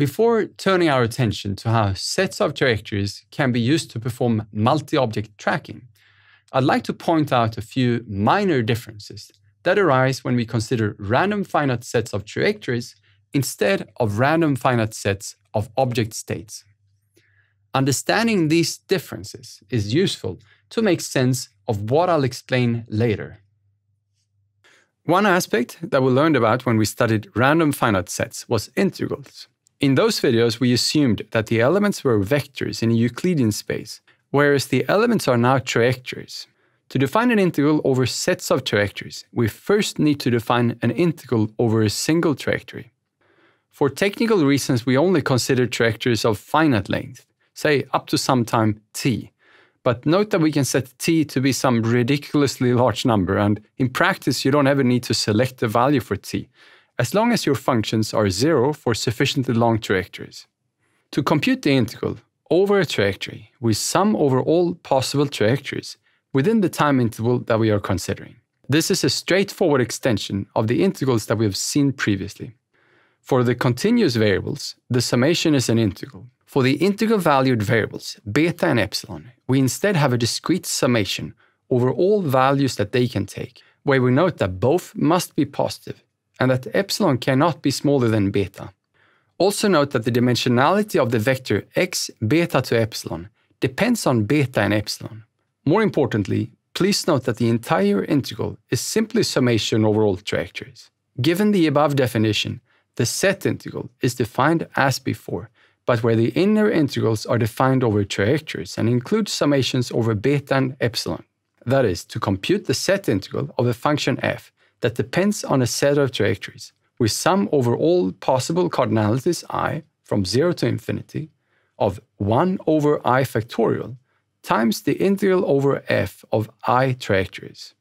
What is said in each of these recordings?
Before turning our attention to how sets of trajectories can be used to perform multi-object tracking, I'd like to point out a few minor differences that arise when we consider random finite sets of trajectories instead of random finite sets of object states. Understanding these differences is useful to make sense of what I'll explain later. One aspect that we learned about when we studied random finite sets was integrals. In those videos, we assumed that the elements were vectors in a Euclidean space, whereas the elements are now trajectories. To define an integral over sets of trajectories, we first need to define an integral over a single trajectory. For technical reasons, we only consider trajectories of finite length, say up to some time t. But note that we can set t to be some ridiculously large number, and in practice, you don't ever need to select the value for t, as long as your functions are zero for sufficiently long trajectories. To compute the integral over a trajectory, we sum over all possible trajectories within the time interval that we are considering. This is a straightforward extension of the integrals that we have seen previously. For the continuous variables, the summation is an integral. For the integral-valued variables, beta and epsilon, we instead have a discrete summation over all values that they can take, where we note that both must be positive, and that epsilon cannot be smaller than beta. Also note that the dimensionality of the vector x beta to epsilon depends on beta and epsilon. More importantly, please note that the entire integral is simply summation over all trajectories. Given the above definition, the set integral is defined as before, but where the inner integrals are defined over trajectories and include summations over beta and epsilon. That is, to compute the set integral of a function f, that depends on a set of trajectories, we sum over all possible cardinalities I from 0 to infinity of 1 over I factorial times the integral over f of I trajectories.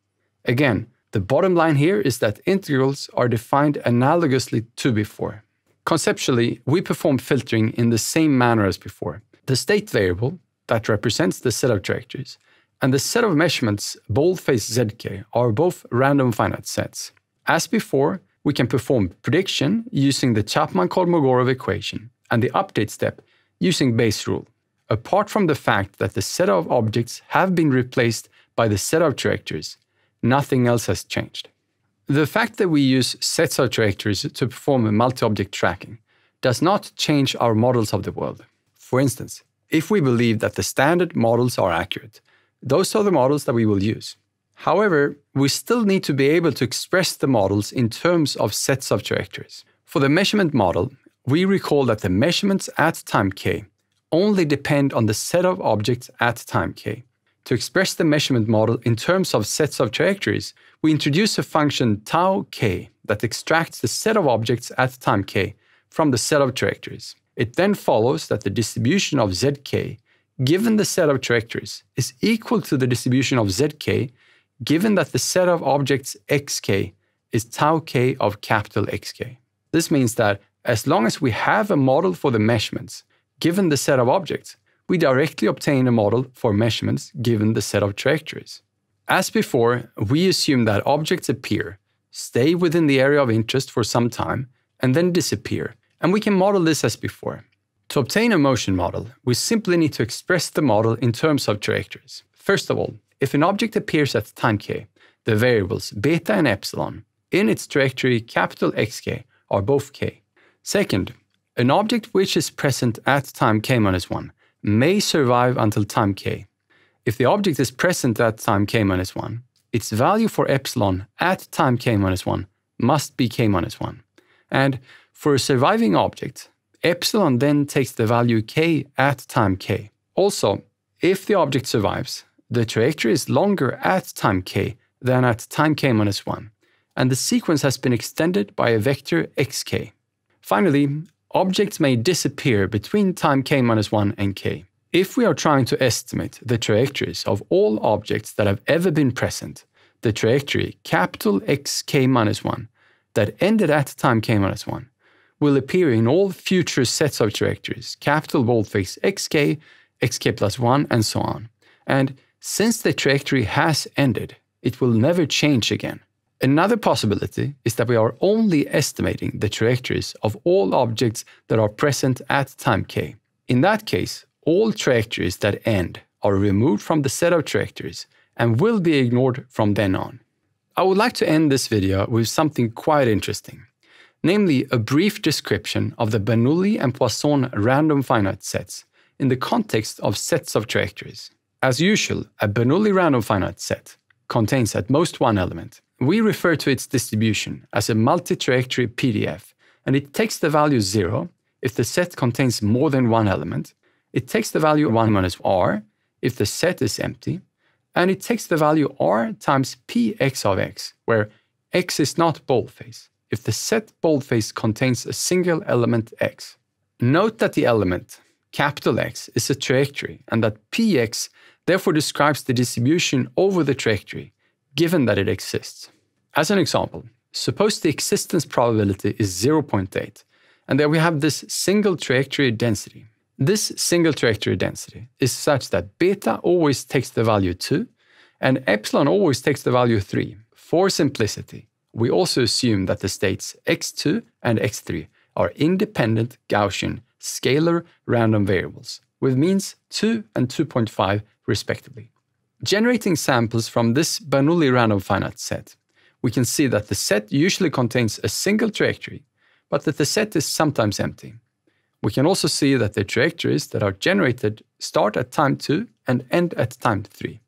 Again, the bottom line here is that integrals are defined analogously to before. Conceptually, we perform filtering in the same manner as before. The state variable that represents the set of trajectories and the set of measurements, boldface zk, are both random finite sets. As before, we can perform prediction using the Chapman-Kolmogorov equation and the update step using Bayes' rule. Apart from the fact that the set of objects have been replaced by the set of trajectories, nothing else has changed. The fact that we use sets of trajectories to perform multi-object tracking does not change our models of the world. For instance, if we believe that the standard models are accurate, those are the models that we will use. However, we still need to be able to express the models in terms of sets of trajectories. For the measurement model, we recall that the measurements at time k only depend on the set of objects at time k. To express the measurement model in terms of sets of trajectories, we introduce a function tau k that extracts the set of objects at time k from the set of trajectories. It then follows that the distribution of zk given the set of trajectories is equal to the distribution of zk, given that the set of objects xk is tau k of capital xk. This means that as long as we have a model for the measurements given the set of objects, we directly obtain a model for measurements given the set of trajectories. As before, we assume that objects appear, stay within the area of interest for some time, and then disappear, and we can model this as before. To obtain a motion model, we simply need to express the model in terms of trajectories. First of all, if an object appears at time k, the variables beta and epsilon in its trajectory capital xk are both k. Second, an object which is present at time k-1 may survive until time k. If the object is present at time k-1, its value for epsilon at time k-1 must be k-1. And for a surviving object, epsilon then takes the value k at time k. Also, if the object survives, the trajectory is longer at time k than at time k-1, and the sequence has been extended by a vector xk. Finally, objects may disappear between time k-1 and k. If we are trying to estimate the trajectories of all objects that have ever been present, the trajectory capital xk-1 that ended at time k-1 will appear in all future sets of trajectories, capital boldface xk, xk+1, and so on. And since the trajectory has ended, it will never change again. Another possibility is that we are only estimating the trajectories of all objects that are present at time k. In that case, all trajectories that end are removed from the set of trajectories and will be ignored from then on. I would like to end this video with something quite interesting, namely a brief description of the Bernoulli and Poisson random finite sets in the context of sets of trajectories. As usual, a Bernoulli random finite set contains at most one element. We refer to its distribution as a multi-trajectory PDF, and it takes the value 0 if the set contains more than one element, it takes the value 1 minus r if the set is empty, and it takes the value r times px of x, where x is not boldface, if the set boldface contains a single element x. Note that the element, capital X, is a trajectory, and that px therefore describes the distribution over the trajectory, given that it exists. As an example, suppose the existence probability is 0.8, and that we have this single trajectory density. This single trajectory density is such that beta always takes the value 2, and epsilon always takes the value 3. For simplicity, we also assume that the states x2 and x3 are independent Gaussian scalar random variables, with means 2 and 2.5 respectively. Generating samples from this Bernoulli random finite set, we can see that the set usually contains a single trajectory, but that the set is sometimes empty. We can also see that the trajectories that are generated start at time 2 and end at time 3.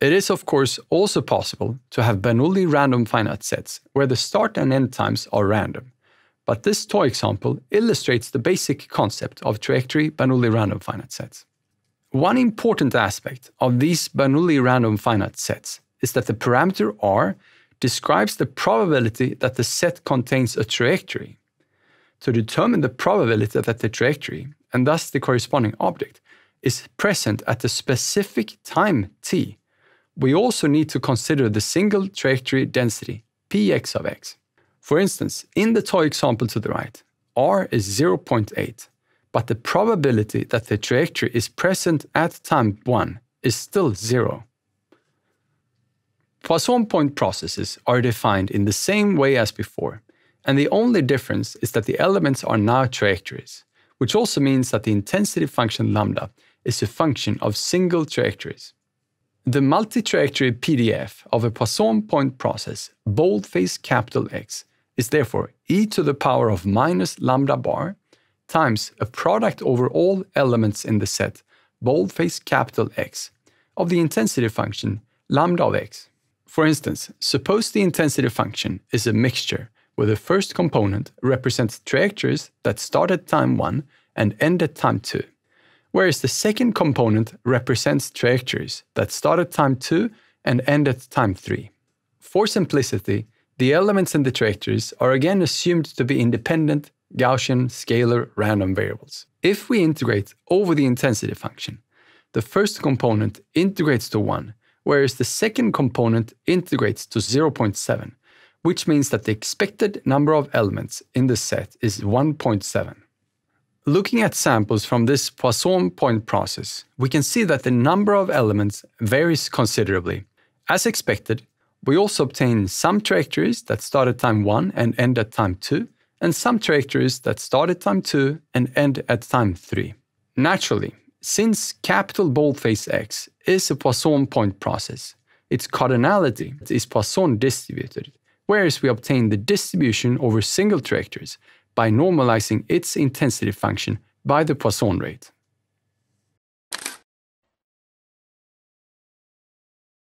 It is, of course, also possible to have Bernoulli random finite sets where the start and end times are random, but this toy example illustrates the basic concept of trajectory Bernoulli random finite sets. One important aspect of these Bernoulli random finite sets is that the parameter r describes the probability that the set contains a trajectory. To determine the probability that the trajectory, and thus the corresponding object, is present at a specific time t, we also need to consider the single trajectory density, px of x. For instance, in the toy example to the right, r is 0.8. but the probability that the trajectory is present at time 1 is still 0. Poisson point processes are defined in the same way as before, and the only difference is that the elements are now trajectories, which also means that the intensity function lambda is a function of single trajectories. The multi-trajectory PDF of a Poisson point process, boldface capital X, is therefore e to the power of minus lambda bar times a product over all elements in the set, boldface capital X, of the intensity function lambda of x. For instance, suppose the intensity function is a mixture where the first component represents trajectories that start at time 1 and end at time 2, whereas the second component represents trajectories that start at time 2 and end at time 3. For simplicity, the elements in the trajectories are again assumed to be independent Gaussian scalar random variables. If we integrate over the intensity function, the first component integrates to 1, whereas the second component integrates to 0.7, which means that the expected number of elements in the set is 1.7. Looking at samples from this Poisson point process, we can see that the number of elements varies considerably. As expected, we also obtain some trajectories that start at time 1 and end at time 2, and some trajectories that start at time 2 and end at time 3. Naturally, since capital boldface X is a Poisson point process, its cardinality is Poisson distributed, whereas we obtain the distribution over single trajectories by normalizing its intensity function by the Poisson rate.